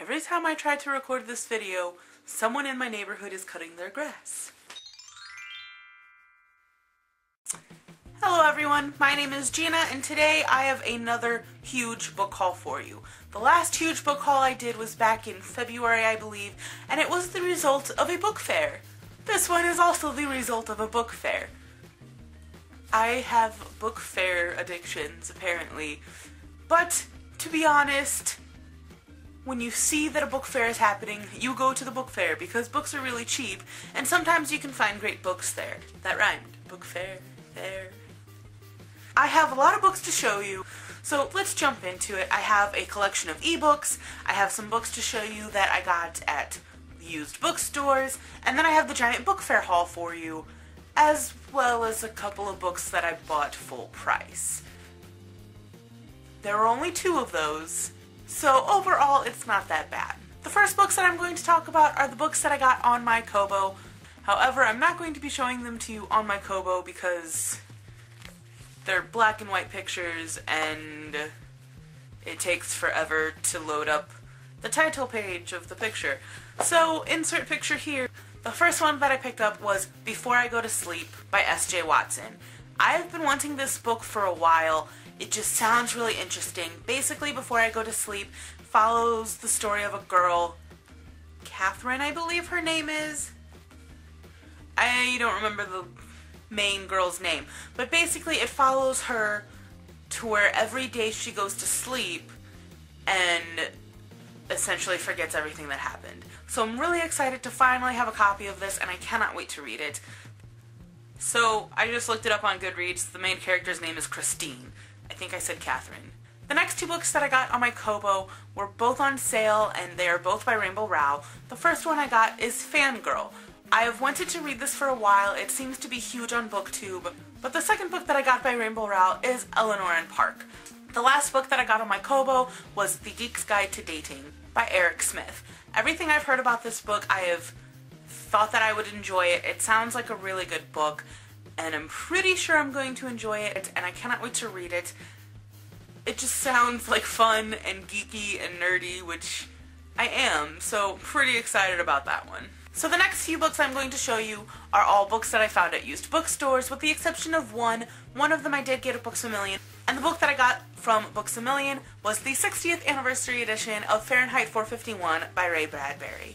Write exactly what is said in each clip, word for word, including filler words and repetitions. Every time I try to record this video, someone in my neighborhood is cutting their grass. Hello everyone, my name is Gina and today I have another huge book haul for you. The last huge book haul I did was back in February, I believe, and it was the result of a book fair. This one is also the result of a book fair. I have book fair addictions, apparently, but to be honest, when you see that a book fair is happening, you go to the book fair because books are really cheap, and sometimes you can find great books there. That rhymed. Book fair, fair. I have a lot of books to show you, so let's jump into it. I have a collection of ebooks, I have some books to show you that I got at used bookstores, and then I have the giant book fair haul for you, as well as a couple of books that I bought full price. There were only two of those, so overall it's not that bad. The first books that I'm going to talk about are the books that I got on my Kobo. However, I'm not going to be showing them to you on my Kobo because they're black and white pictures and it takes forever to load up the title page of the picture. So, insert picture here. The first one that I picked up was Before I Go to Sleep by S J Watson. I've been wanting this book for a while. It just sounds really interesting. Basically, Before I Go to Sleep follows the story of a girl, Catherine, I believe her name is. I don't remember the main girl's name, but basically it follows her to where every day she goes to sleep and essentially forgets everything that happened. So I'm really excited to finally have a copy of this, and I cannot wait to read it. So, I just looked it up on Goodreads. The main character's name is Christine. I think I said Catherine. The next two books that I got on my Kobo were both on sale, and they are both by Rainbow Rowell. The first one I got is Fangirl. I have wanted to read this for a while. It seems to be huge on BookTube. But the second book that I got by Rainbow Rowell is Eleanor and Park. The last book that I got on my Kobo was The Geek's Guide to Dating by Eric Smith. Everything I've heard about this book, I have thought that I would enjoy it. It sounds like a really good book, and I'm pretty sure I'm going to enjoy it, and I cannot wait to read it. It just sounds like fun and geeky and nerdy, which I am, so pretty excited about that one. So the next few books I'm going to show you are all books that I found at used bookstores, with the exception of one. One of them I did get at Books A Million, and the book that I got from Books A Million was the sixtieth anniversary edition of Fahrenheit four fifty-one by Ray Bradbury.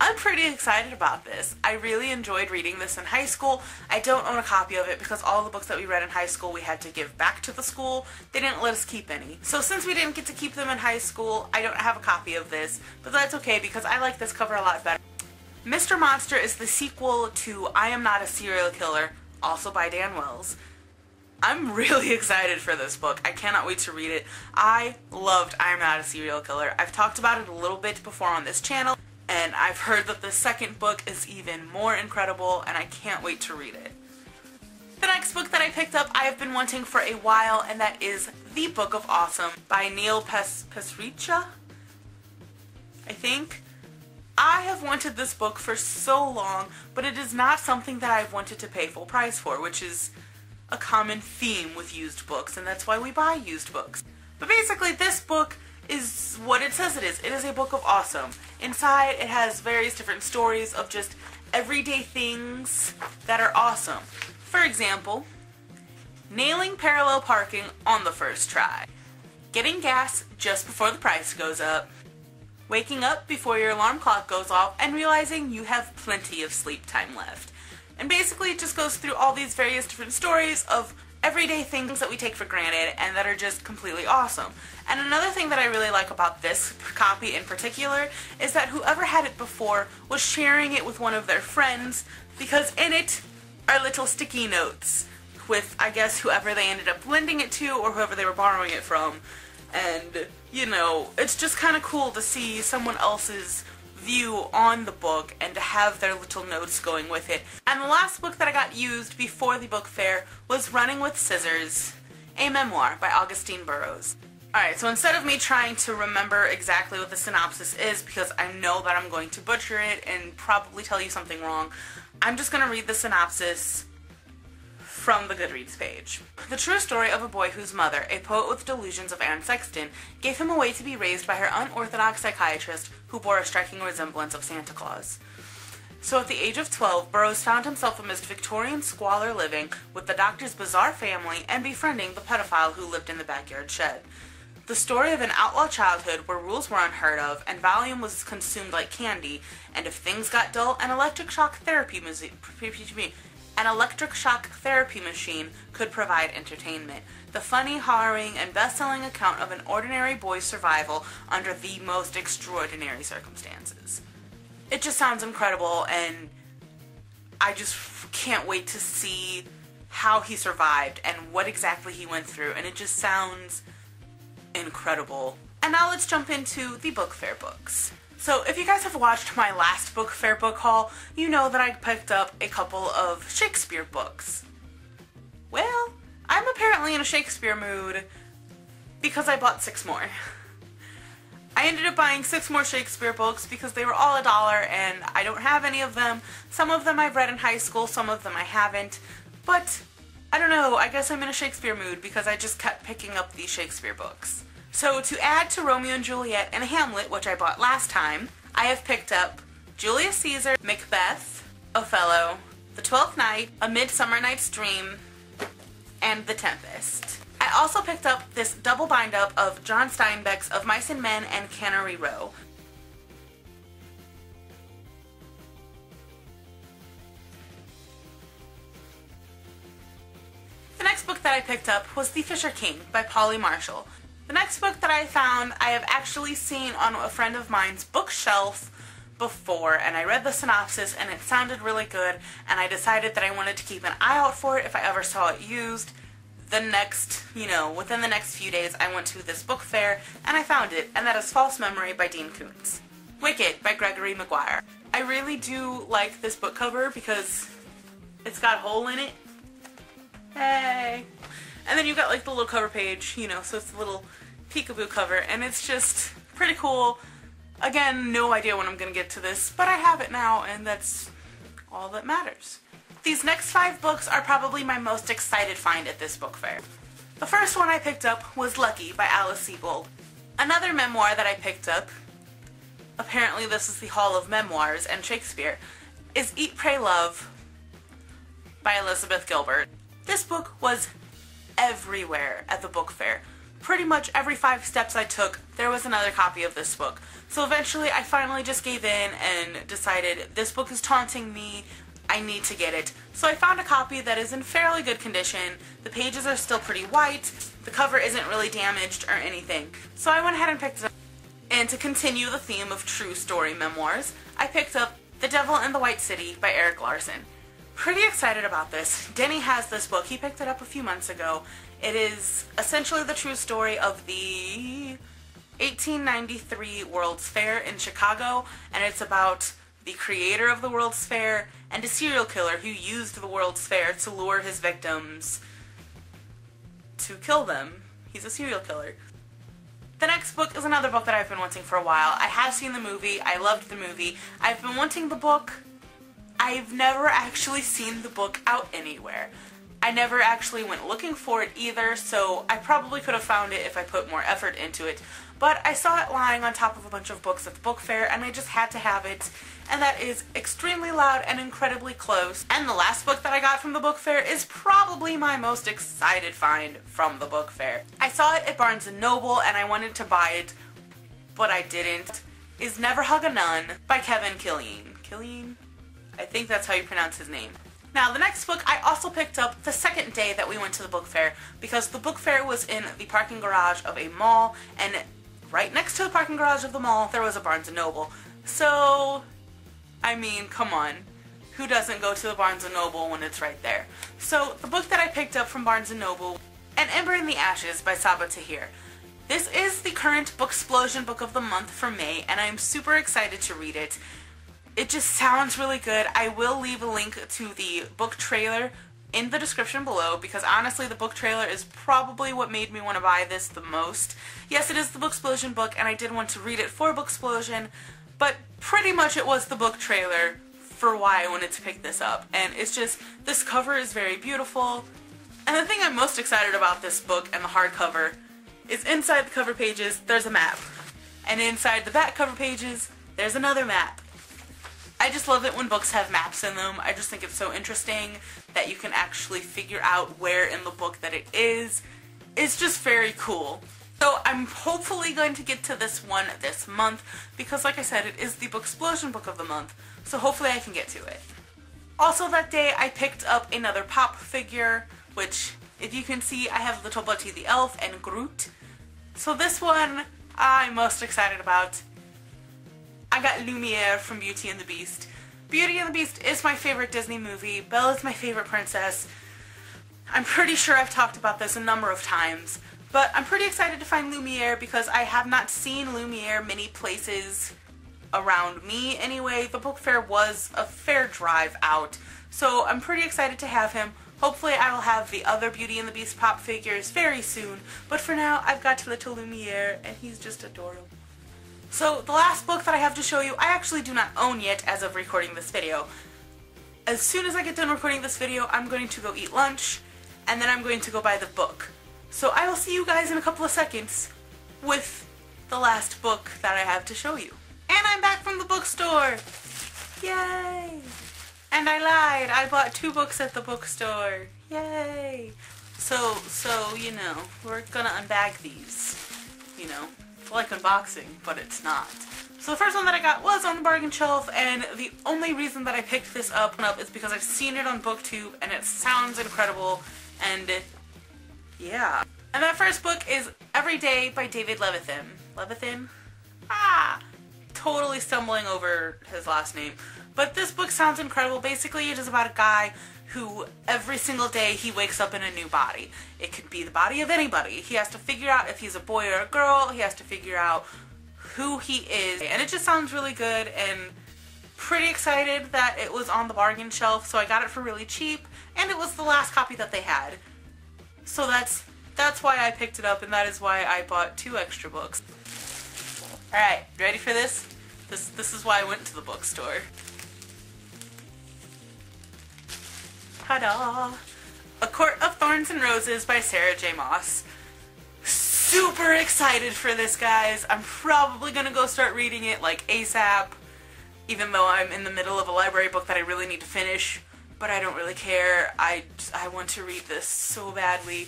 I'm pretty excited about this. I really enjoyed reading this in high school. I don't own a copy of it because all the books that we read in high school we had to give back to the school. They didn't let us keep any. So since we didn't get to keep them in high school, I don't have a copy of this, but that's okay because I like this cover a lot better. Mister Monster is the sequel to I Am Not a Serial Killer, also by Dan Wells. I'm really excited for this book. I cannot wait to read it. I loved I Am Not a Serial Killer. I've talked about it a little bit before on this channel, and I've heard that the second book is even more incredible, and I can't wait to read it. The next book that I picked up I have been wanting for a while, and that is The Book of Awesome by Neil Pasricha, I think. I have wanted this book for so long, but it is not something that I've wanted to pay full price for, which is a common theme with used books, and that's why we buy used books. But basically this book is what it says it is. It is a book of awesome. Inside it has various different stories of just everyday things that are awesome. For example, nailing parallel parking on the first try, getting gas just before the price goes up, waking up before your alarm clock goes off and realizing you have plenty of sleep time left. And basically it just goes through all these various different stories of everyday things that we take for granted and that are just completely awesome. And another thing that I really like about this copy in particular is that whoever had it before was sharing it with one of their friends, because in it are little sticky notes with, I guess, whoever they ended up lending it to or whoever they were borrowing it from. And, you know, it's just kind of cool to see someone else's view on the book and to have their little notes going with it. And the last book that I got used before the book fair was Running With Scissors, a memoir by Augusten Burroughs. Alright, so instead of me trying to remember exactly what the synopsis is, because I know that I'm going to butcher it and probably tell you something wrong, I'm just going to read the synopsis from the Goodreads page. The true story of a boy whose mother, a poet with delusions of Anne Sexton, gave him away to be raised by her unorthodox psychiatrist who bore a striking resemblance of Santa Claus. So at the age of twelve, Burroughs found himself amidst Victorian squalor, living with the doctor's bizarre family and befriending the pedophile who lived in the backyard shed. The story of an outlaw childhood where rules were unheard of and Valium was consumed like candy, and if things got dull, an electric shock therapy an electric shock therapy machine could provide entertainment. The funny, harrowing, and best-selling account of an ordinary boy's survival under the most extraordinary circumstances. It just sounds incredible, and I just can't wait to see how he survived and what exactly he went through, and it just sounds incredible. And now let's jump into the book fair books. So if you guys have watched my last book fair book haul, you know that I picked up a couple of Shakespeare books. Well, I'm apparently in a Shakespeare mood because I bought six more. I ended up buying six more Shakespeare books because they were all a dollar and I don't have any of them. Some of them I've read in high school, some of them I haven't, but I don't know, I guess I'm in a Shakespeare mood because I just kept picking up these Shakespeare books. So to add to Romeo and Juliet and Hamlet, which I bought last time, I have picked up Julius Caesar, Macbeth, Othello, The Twelfth Night, A Midsummer Night's Dream, and The Tempest. I also picked up this double bind-up of John Steinbeck's Of Mice and Men and Cannery Row. The next book that I picked up was The Fisher King by Polly Marshall. The next book that I found I have actually seen on a friend of mine's bookshelf before, and I read the synopsis and it sounded really good, and I decided that I wanted to keep an eye out for it if I ever saw it used. The next, you know, within the next few days, I went to this book fair, and I found it, and that is False Memory by Dean Koontz. Wicked by Gregory Maguire. I really do like this book cover because it's got a hole in it. Hey! And then you've got, like, the little cover page, you know, so it's the little peekaboo cover, and it's just pretty cool. Again, no idea when I'm gonna get to this, but I have it now, and that's all that matters. These next five books are probably my most excited find at this book fair. The first one I picked up was Lucky by Alice Siebold. Another memoir that I picked up, apparently this is the Hall of Memoirs and Shakespeare, is Eat, Pray, Love by Elizabeth Gilbert. This book was everywhere at the book fair. Pretty much every five steps I took, there was another copy of this book. So eventually I finally just gave in and decided this book is taunting me, I need to get it. So I found a copy that is in fairly good condition. The pages are still pretty white. The cover isn't really damaged or anything. So I went ahead and picked it up. And to continue the theme of true story memoirs, I picked up The Devil in the White City by Eric Larson. Pretty excited about this. Denny has this book. He picked it up a few months ago. It is essentially the true story of the eighteen ninety-three World's Fair in Chicago, and it's about the creator of the World's Fair, and a serial killer who used the World's Fair to lure his victims to kill them. He's a serial killer. The next book is another book that I've been wanting for a while. I have seen the movie. I loved the movie. I've been wanting the book. I've never actually seen the book out anywhere. I never actually went looking for it either, so I probably could have found it if I put more effort into it. But I saw it lying on top of a bunch of books at the book fair, and I just had to have it. And that is extremely loud and incredibly close. And the last book that I got from the book fair is probably my most excited find from the book fair. I saw it at Barnes and Noble, and I wanted to buy it, but I didn't. Is Never Hug a Nun by Kevin Killeen. Killeen? I think that's how you pronounce his name. Now, the next book I also picked up the second day that we went to the book fair, because the book fair was in the parking garage of a mall, and right next to the parking garage of the mall there was a Barnes and Noble. So, I mean, come on. Who doesn't go to the Barnes and Noble when it's right there? So, the book that I picked up from Barnes and Noble, An Ember in the Ashes by Sabaa Tahir. This is the current Booksplosion book of the month for May, and I'm super excited to read it. It just sounds really good. I will leave a link to the book trailer in the description below, because honestly the book trailer is probably what made me want to buy this the most. Yes, it is the Booksplosion book, and I did want to read it for Booksplosion, but pretty much it was the book trailer for why I wanted to pick this up. And it's just, this cover is very beautiful. And the thing I'm most excited about this book and the hardcover is inside the cover pages, there's a map. And inside the back cover pages, there's another map. I just love it when books have maps in them. I just think it's so interesting that you can actually figure out where in the book that it is. It's just very cool. So I'm hopefully going to get to this one this month because, like I said, it is the Booksplosion book of the month. So hopefully I can get to it. Also that day I picked up another Pop figure, which if you can see I have Little Buddy the Elf and Groot. So this one I'm most excited about. I got Lumiere from Beauty and the Beast. Beauty and the Beast is my favorite Disney movie. Belle is my favorite princess. I'm pretty sure I've talked about this a number of times, but I'm pretty excited to find Lumiere because I have not seen Lumiere many places around me anyway. The book fair was a fair drive out, so I'm pretty excited to have him. Hopefully I will have the other Beauty and the Beast Pop figures very soon, but for now I've got Little Lumiere and he's just adorable. So the last book that I have to show you, I actually do not own yet as of recording this video. As soon as I get done recording this video, I'm going to go eat lunch, and then I'm going to go buy the book. So I will see you guys in a couple of seconds with the last book that I have to show you. And I'm back from the bookstore! Yay! And I lied, I bought two books at the bookstore. Yay! So, so, you know, we're gonna unbag these, you know. Like unboxing, but it's not. So the first one that I got was on the bargain shelf, and the only reason that I picked this up up is because I've seen it on BookTube and it sounds incredible, and yeah. And that first book is Every Day by David Levithan. Levithan? Ah! Totally stumbling over his last name. But this book sounds incredible. Basically it is about a guy who every single day he wakes up in a new body. It could be the body of anybody. He has to figure out if he's a boy or a girl. He has to figure out who he is. And it just sounds really good, and pretty excited that it was on the bargain shelf, so I got it for really cheap, and it was the last copy that they had. So that's that's why I picked it up, and that is why I bought two extra books. Alright, ready for this? This this is why I went to the bookstore. Ta-da! A Court of Thorns and Roses by Sarah J. Maas. Super excited for this, guys. I'm probably gonna go start reading it like ASAP, even though I'm in the middle of a library book that I really need to finish, but I don't really care. I, I want to read this so badly,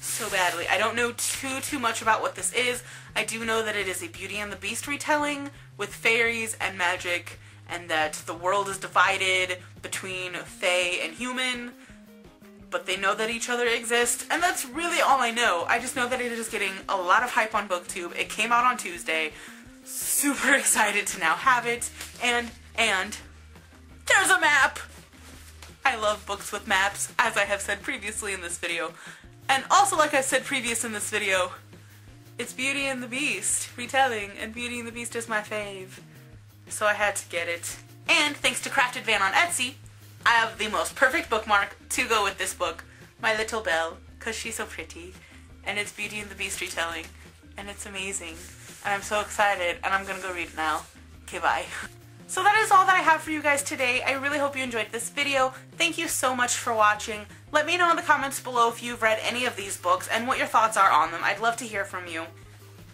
so badly. I don't know too, too much about what this is. I do know that it is a Beauty and the Beast retelling with fairies and magic, and that the world is divided between fae and human, but they know that each other exists, and that's really all I know. I just know that it is getting a lot of hype on BookTube. It came out on Tuesday. Super excited to now have it, and, and, there's a map! I love books with maps, as I have said previously in this video. And also, like I said previous in this video, it's Beauty and the Beast retelling, and Beauty and the Beast is my fave. So I had to get it. And thanks to Crafted Van on Etsy, I have the most perfect bookmark to go with this book, my little Belle, because she's so pretty, and it's Beauty and the Beast retelling, and it's amazing, and I'm so excited, and I'm gonna go read it now. Okay, bye. So that is all that I have for you guys today. I really hope you enjoyed this video. Thank you so much for watching. Let me know in the comments below if you've read any of these books and what your thoughts are on them. I'd love to hear from you.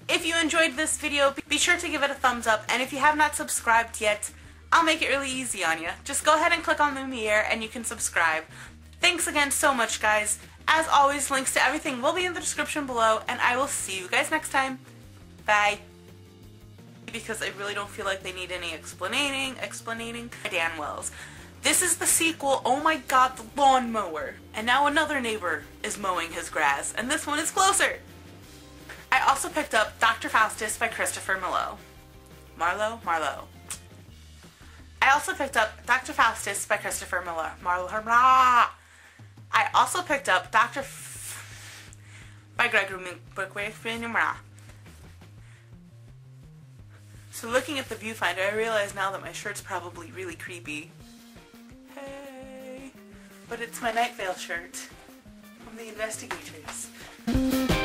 If you enjoyed this video, be sure to give it a thumbs up, and if you have not subscribed yet, I'll make it really easy on you. Just go ahead and click on Lumiere and you can subscribe. Thanks again so much, guys. As always, links to everything will be in the description below, and I will see you guys next time. Bye. Because I really don't feel like they need any explaining, explaining. Dan Wells. This is the sequel, oh my god, the lawnmower. And now another neighbor is mowing his grass, and this one is closer. I also picked up Doctor Faustus by Christopher Marlowe. Marlowe? Marlowe. I also picked up Doctor Faustus by Christopher Marlowe. Marlowe. I also picked up Doctor F by Gregory Maguire. So looking at the viewfinder, I realize now that my shirt's probably really creepy. Hey. But it's my Night Vale shirt from The Investigators.